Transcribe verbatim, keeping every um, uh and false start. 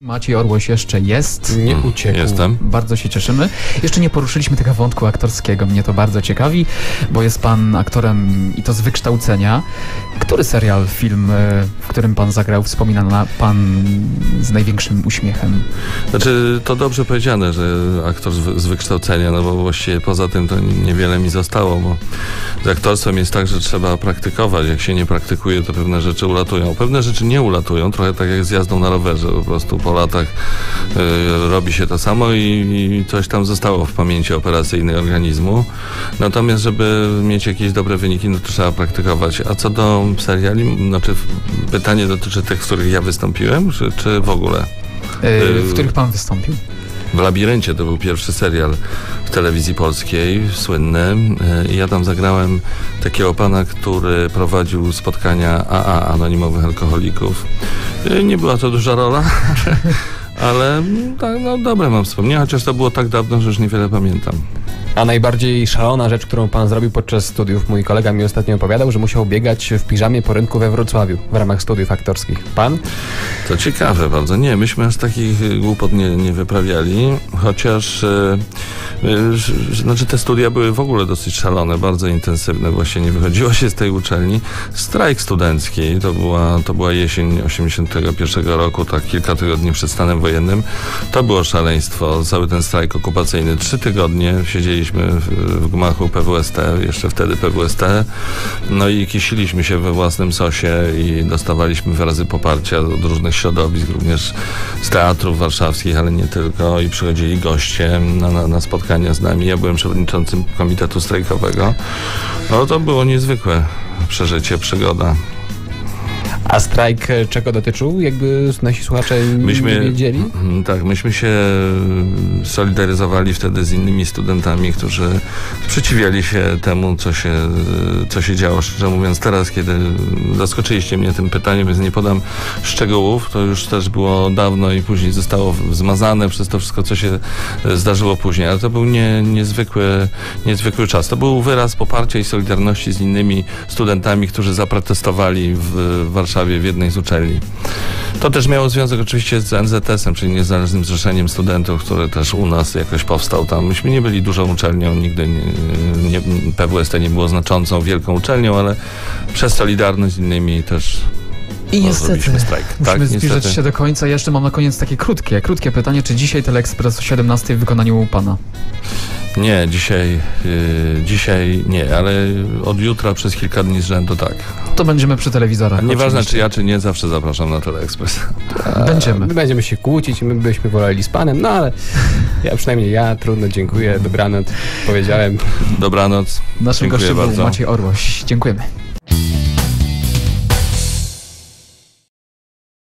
Maciej Orłoś jeszcze jest, nie uciekł. Jestem. Bardzo się cieszymy. Jeszcze nie poruszyliśmy tego wątku aktorskiego, mnie to bardzo ciekawi, bo jest pan aktorem i to z wykształcenia. Który serial, film, w którym pan zagrał, wspomina pan z największym uśmiechem? Znaczy, to dobrze powiedziane, że aktor z wykształcenia, no bo właściwie poza tym to niewiele mi zostało, bo z aktorstwem jest tak, że trzeba praktykować. Jak się nie praktykuje, to pewne rzeczy ulatują. Pewne rzeczy nie ulatują, trochę tak jak z jazdą na rowerze, po prostu po latach y, robi się to samo i, i coś tam zostało w pamięci operacyjnej organizmu. Natomiast, żeby mieć jakieś dobre wyniki, no to trzeba praktykować. A co do seriali, znaczy pytanie dotyczy tych, w których ja wystąpiłem, czy, czy w ogóle? Yy, w których pan wystąpił? W Labiryncie, to był pierwszy serial w telewizji polskiej, słynny. Ja tam zagrałem takiego pana, który prowadził spotkania A A, anonimowych alkoholików. Nie była to duża rola, ale tak, no dobre mam wspomnienia, chociaż to było tak dawno, że już niewiele pamiętam. A najbardziej szalona rzecz, którą pan zrobił podczas studiów, mój kolega mi ostatnio opowiadał, że musiał biegać w piżamie po rynku we Wrocławiu w ramach studiów aktorskich. Pan? To ciekawe bardzo. Nie, myśmy aż takich głupot nie, nie wyprawiali, chociaż yy, yy, znaczy te studia były w ogóle dosyć szalone, bardzo intensywne. Właśnie nie wychodziło się z tej uczelni. Strajk studencki, to była, to była jesień osiemdziesiątego pierwszego roku, tak kilka tygodni przed stanem wojennym. To było szaleństwo, cały ten strajk okupacyjny. Trzy tygodnie siedzieliśmy w gmachu P W S T, jeszcze wtedy P W S T, no i kisiliśmy się we własnym sosie i dostawaliśmy wyrazy poparcia od różnych środowisk, również z teatrów warszawskich, ale nie tylko, i przychodzili goście na, na, na spotkania z nami. Ja byłem przewodniczącym komitetu strajkowego. No to było niezwykłe przeżycie, przygoda. A strajk czego dotyczył? Jakby nasi słuchacze myśmy, wiedzieli? Tak, myśmy się solidaryzowali wtedy z innymi studentami, którzy sprzeciwiali się temu, co się, co się działo. Szczerze mówiąc, teraz, kiedy zaskoczyliście mnie tym pytaniem, więc nie podam szczegółów, to już też było dawno i później zostało zmazane przez to wszystko, co się zdarzyło później. Ale to był nie, niezwykły, niezwykły czas. To był wyraz poparcia i solidarności z innymi studentami, którzy zaprotestowali w, w Warszawie. W jednej z uczelni. To też miało związek oczywiście z N Z S-em, czyli Niezależnym Zrzeszeniem Studentów, które też u nas jakoś powstał tam. Myśmy nie byli dużą uczelnią, nigdy nie, nie, P W S T nie było znaczącą, wielką uczelnią, ale przez solidarność z innymi też... I no, niestety, strajk. Musimy tak, zbliżać niestety. się do końca. Ja jeszcze mam na koniec takie krótkie, krótkie pytanie. Czy dzisiaj TeleExpress o siedemnastej w wykonaniu pana? Nie, dzisiaj, yy, dzisiaj nie, ale od jutra przez kilka dni z rzędu tak. To będziemy przy telewizorach. Nieważne czy ja, czy nie, zawsze zapraszam na TeleExpress. Będziemy. My będziemy się kłócić, my byśmy woleli z panem, no ale ja przynajmniej ja, trudno, dziękuję, dobranoc, powiedziałem. Dobranoc. Naszym gościem był Maciej Orłoś. Dziękujemy.